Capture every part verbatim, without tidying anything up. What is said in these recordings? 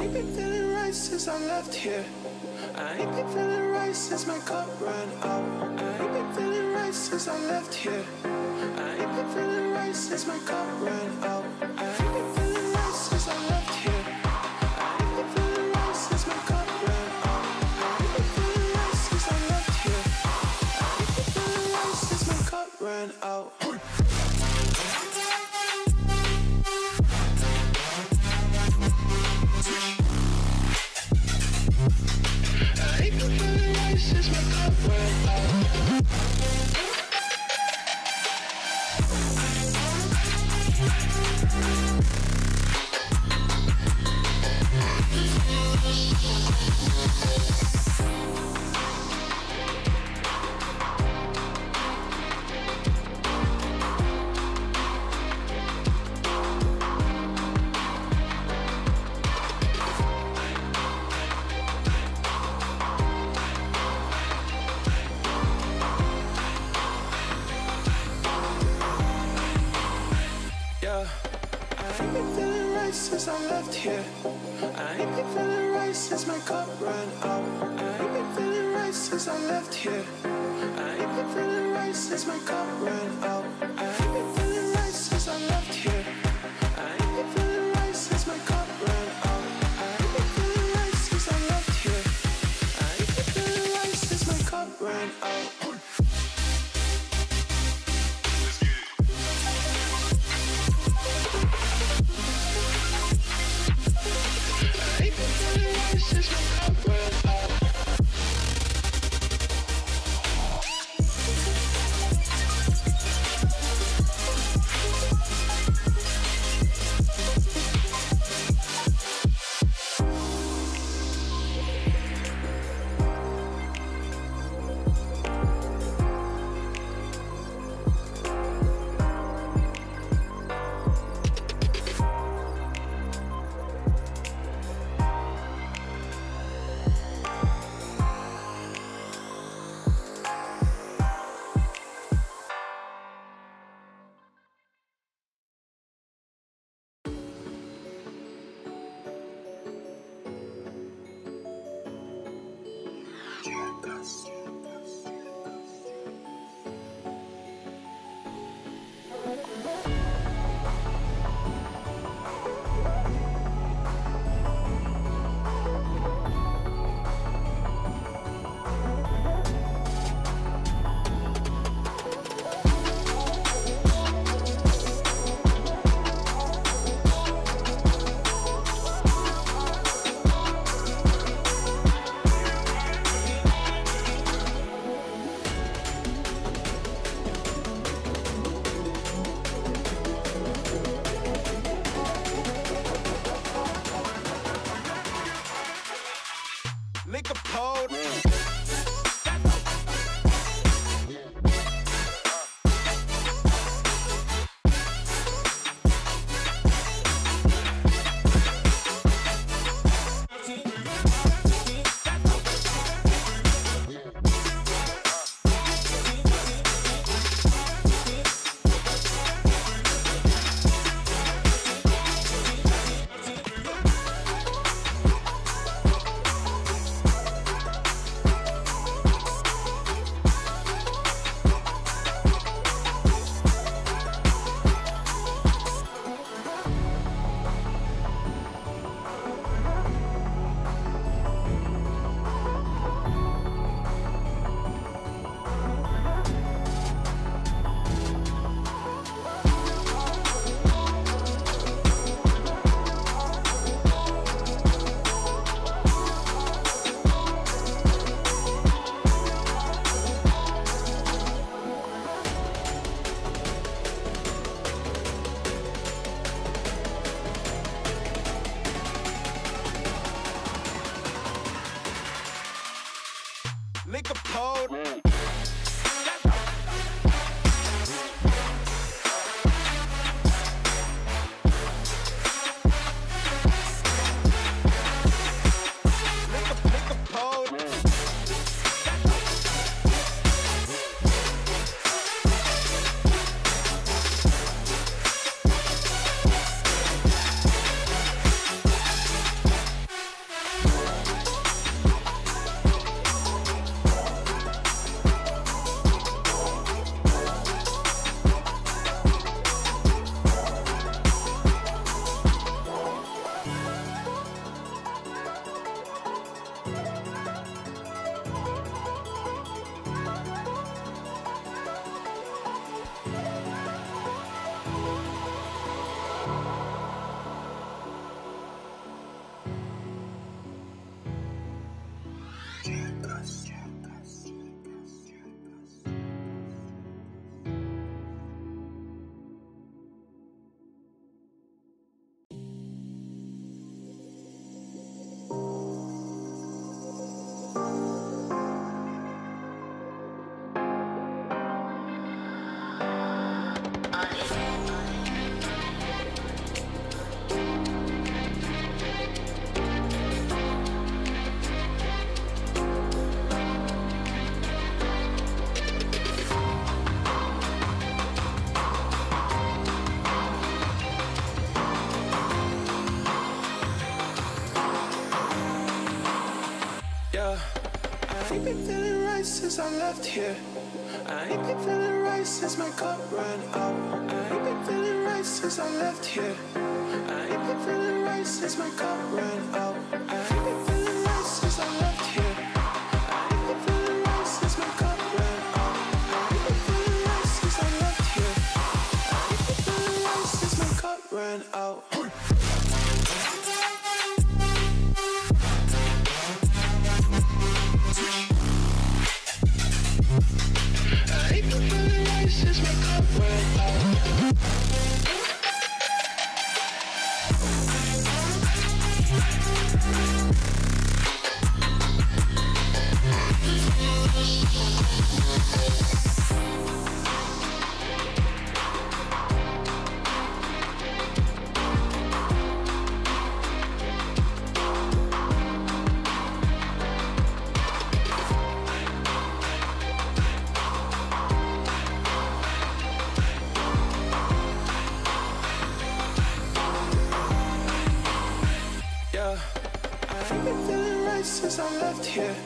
ain't been feeling right since I left here. I ain't been feeling right since my cup ran out. I ain't been feeling right since I left here. I ain't been feeling right since my cup ran out. I ain't been feeling right since I left here. I ain't been feeling right since my cup ran out. I ain't been feeling right since I left here. I ain't been feeling right since my cup ran out. Since I left here, I ain't been feeling right since my cup ran out. I ain't been feeling right since I left here. I ain't been feeling right since my cup ran out. I ain't been feeling right since I left here. I ain't been feeling right since my cup ran out. I ain't been feeling right since I left here. I ain't been feeling right since my cup ran out. ain't been feeling right since I left here. I ain't been feeling right since my cup ran out. I ain't been feeling right since I left here. I ain't been feeling right since my cup ran out. I ain't been feeling right since I left here. Since I left here,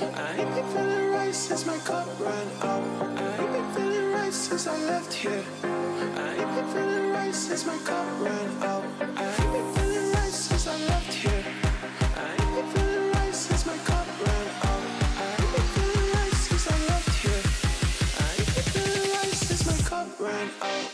I ain't been feeling right since my cup ran out. I ain't been feeling right since I left here. I ain't been feeling right since my cup ran out. I ain't been feeling right since I left here. I ain't been feeling right since my cup ran out. I ain't been feeling right since I left here. I ain't been feeling right since my cup ran out.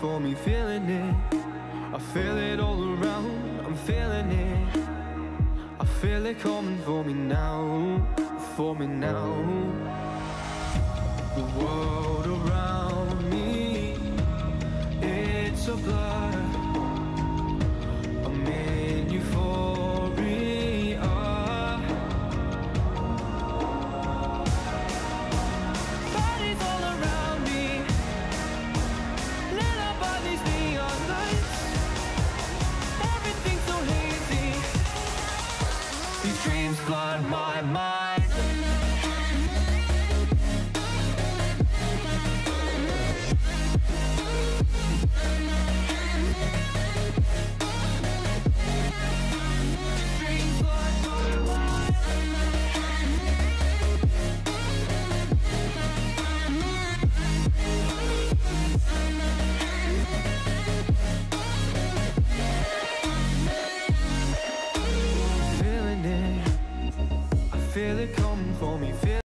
For me, feeling it, I feel it all around. I'm feeling it, I feel it coming for me now, for me now. The world around me, it's a blood.